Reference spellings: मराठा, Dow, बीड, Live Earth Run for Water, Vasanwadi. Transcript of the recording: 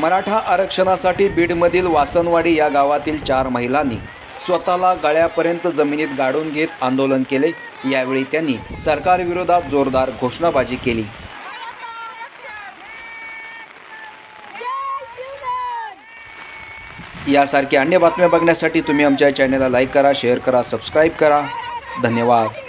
मराठा आरक्षणासाठी बीडमधील वासनवाडी या गावातील 4 महिलांनी स्वतःला गळ्यापर्यंत जमिनीत गाडून घेत आंदोलन केले। यावेळी त्यांनी सरकारविरोधात जोरदार घोषणाबाजी केली। यासारखे अन्य बातम्या बघण्यासाठी तुम्ही आमच्या चॅनलला लाईक करा, शेअर करा, सबस्क्राइब करा। धन्यवाद।